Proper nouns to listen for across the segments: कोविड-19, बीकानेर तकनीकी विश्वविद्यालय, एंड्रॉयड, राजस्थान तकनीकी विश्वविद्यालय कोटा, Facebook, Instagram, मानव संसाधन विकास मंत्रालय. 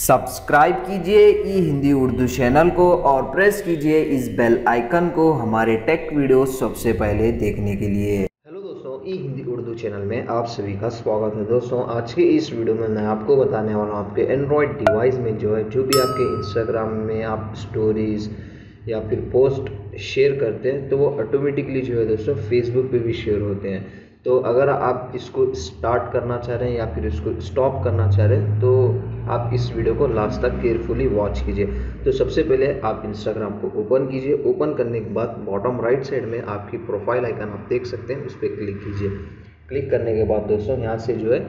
Subscribe कीजिए ई Hindi Urdu channel को और प्रेस कीजिए इस बेल आइकन को हमारे टेक वीडियो सबसे पहले देखने के लिए। हेलो दोस्तों, ई हिंदी उर्दू चैनल में आप सभी का स्वागत है। दोस्तों, आज के इस वीडियो में मैं आपको बताने वाला हूँ आपके एंड्रॉयड डिवाइस में जो भी आपके इंस्टाग्राम में आप स्टोरीज़ या फिर पोस्ट शेयर करते हैं तो वो ऑटोमेटिकली दोस्तों फेसबुक पे भी शेयर होते हैं। तो अगर आप इसको स्टार्ट करना चाह रहे हैं या फिर इसको स्टॉप करना चाह रहे हैं तो आप इस वीडियो को लास्ट तक केयरफुली वॉच कीजिए। तो सबसे पहले आप इंस्टाग्राम को ओपन कीजिए। ओपन करने के बाद बॉटम राइट साइड में आपकी प्रोफाइल आइकन आप देख सकते हैं, उस पर क्लिक कीजिए। क्लिक करने के बाद दोस्तों यहाँ से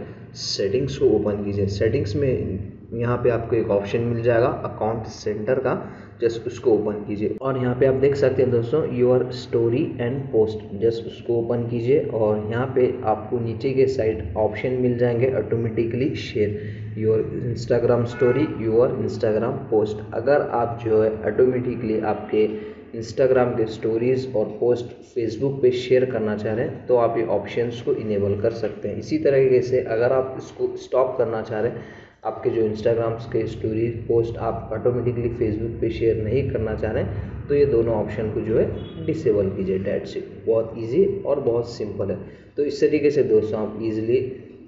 सेटिंग्स को ओपन कीजिए। सेटिंग्स में यहाँ पे आपको एक ऑप्शन मिल जाएगा अकाउंट सेंटर का, जस्ट उसको ओपन कीजिए। और यहाँ पे आप देख सकते हैं दोस्तों your story and post, just उसको ओपन कीजिए। और यहाँ पे आपको नीचे के साइड ऑप्शन मिल जाएंगे automatically share your Instagram story, your Instagram post. अगर आप ऑटोमेटिकली आपके इंस्टाग्राम के स्टोरीज़ और पोस्ट फेसबुक पे शेयर करना चाह रहे हैं तो आप ये ऑप्शंस को इनेबल कर सकते हैं। इसी तरीके से अगर आप इसको स्टॉप करना चाह रहे हैं, आपके इंस्टाग्राम के स्टोरीज पोस्ट आप ऑटोमेटिकली फेसबुक पे शेयर नहीं करना चाह रहे हैं तो ये दोनों ऑप्शन को डिसेबल कीजिए। दैट्स इट, बहुत ईजी और बहुत सिंपल है। तो इस तरीके से दोस्तों आप ईजिली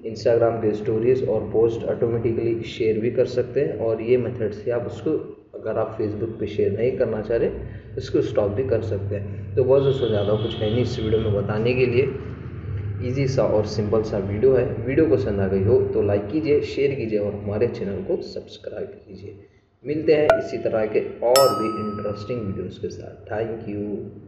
इंस्टाग्राम के स्टोरीज़ और पोस्ट ऑटोमेटिकली शेयर भी कर सकते हैं। और ये मेथड से आप उसको, अगर आप फेसबुक पे शेयर नहीं करना चाह रहे, इसको स्टॉप भी कर सकते हैं। तो बहुत दोस्तों ज़्यादा कुछ है नहीं इस वीडियो में बताने के लिए, इजी सा और सिंपल सा वीडियो है। वीडियो पसंद आ गई हो तो लाइक कीजिए, शेयर कीजिए और हमारे चैनल को सब्सक्राइब कीजिए। मिलते हैं इसी तरह के और भी इंटरेस्टिंग वीडियोज़ के साथ। Thank you.